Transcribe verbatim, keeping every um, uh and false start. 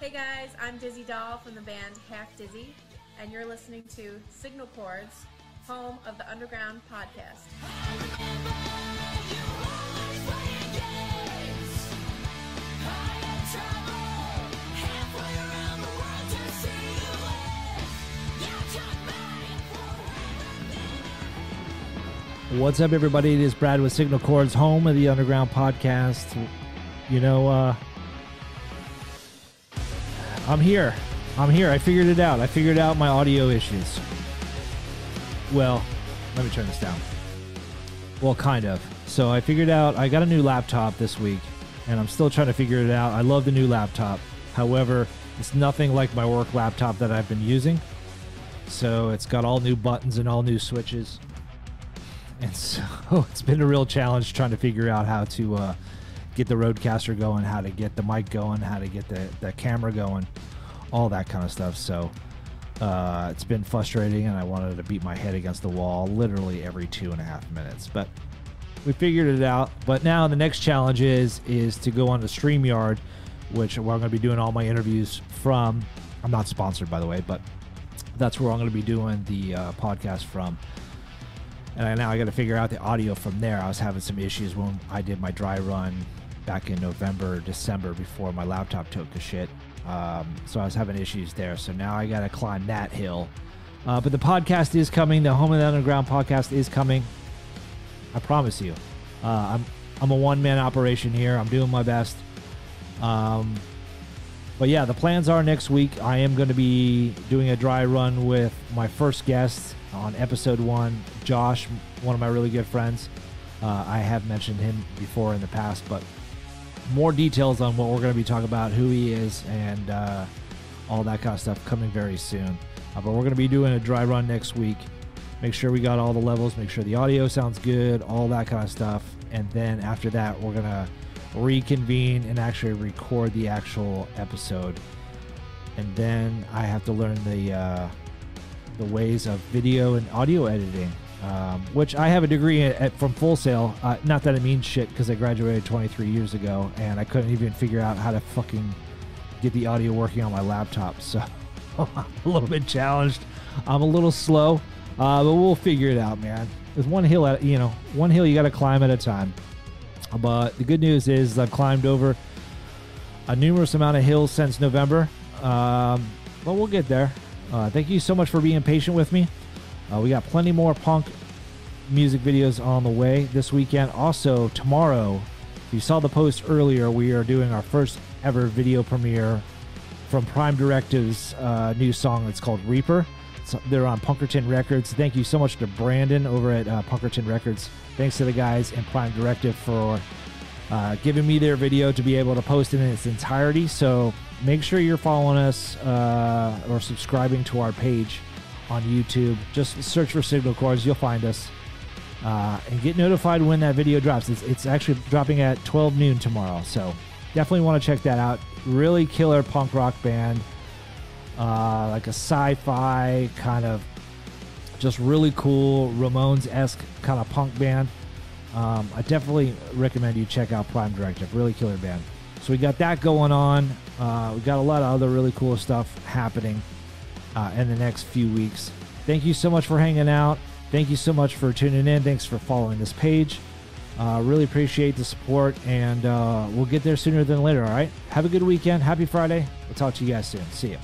Hey guys, I'm Dizzy Doll from the band Half Dizzy, and you're listening to Signal Chords, home of the Underground Podcast. What's up, everybody? It is Brad with Signal Chords, home of the Underground Podcast. You know, uh, I'm here. I'm here. I figured it out. I figured out my audio issues. Well, let me turn this down. Well, kind of. So I figured out, I got a new laptop this week, and I'm still trying to figure it out. I love the new laptop. However, it's nothing like my work laptop that I've been using. So it's got all new buttons and all new switches. And so it's been a real challenge trying to figure out how to uh, get the Rodecaster going, how to get the mic going, how to get the, the camera going, all that kind of stuff. So uh, it's been frustrating, and I wanted to beat my head against the wall literally every two and a half minutes. But we figured it out. But now the next challenge is, is to go on to StreamYard, which where I'm going to be doing all my interviews from. I'm not sponsored, by the way, but that's where I'm going to be doing the uh, podcast from. And now I got to figure out the audio from there. I was having some issues when I did my dry run back in November, December, before my laptop took a shit. Um, so I was having issues there. So now I got to climb that hill. Uh, but the podcast is coming. The Home of the Underground Podcast is coming. I promise you. Uh, I'm I'm a one-man operation here. I'm doing my best. Um, but yeah, the plans are next week. I am going to be doing a dry run with my first guest on episode one, Josh, one of my really good friends. Uh, I have mentioned him before in the past, but more details on what we're going to be talking about, who he is, and uh, all that kind of stuff coming very soon. Uh, but we're going to be doing a dry run next week. Make sure we got all the levels, make sure the audio sounds good, all that kind of stuff. And then after that, we're going to reconvene and actually record the actual episode. And then I have to learn the... Uh, the ways of video and audio editing, um, which I have a degree at, at, from Full Sail. Uh, not that it means shit, because I graduated twenty-three years ago, and I couldn't even figure out how to fucking get the audio working on my laptop. So I'm a little bit challenged. I'm a little slow, uh, but we'll figure it out, man. There's one hill, at, you know, one hill you got to climb at a time. But the good news is I've climbed over a numerous amount of hills since November, um, but we'll get there. Uh, thank you so much for being patient with me. Uh, we got plenty more punk music videos on the way this weekend. Also, tomorrow, if you saw the post earlier, we are doing our first ever video premiere from Prime Directive's uh, new song. It's called Reaper. It's, they're on Punkerton Records. Thank you so much to Brandon over at uh, Punkerton Records. Thanks to the guys in Prime Directive for uh, giving me their video to be able to post it in its entirety. So make sure you're following us uh, or subscribing to our page on YouTube. Just search for Signal Chords. You'll find us. Uh, and get notified when that video drops. It's, it's actually dropping at twelve noon tomorrow. So definitely want to check that out. Really killer punk rock band. Uh, like a sci-fi kind of just really cool Ramones-esque kind of punk band. Um, I definitely recommend you check out Prime Directive. Really killer band. So we got that going on. Uh, we got a lot of other really cool stuff happening uh, in the next few weeks. Thank you so much for hanging out. Thank you so much for tuning in. Thanks for following this page. Uh, really appreciate the support, and uh, we'll get there sooner than later, all right? Have a good weekend. Happy Friday. We'll talk to you guys soon. See ya.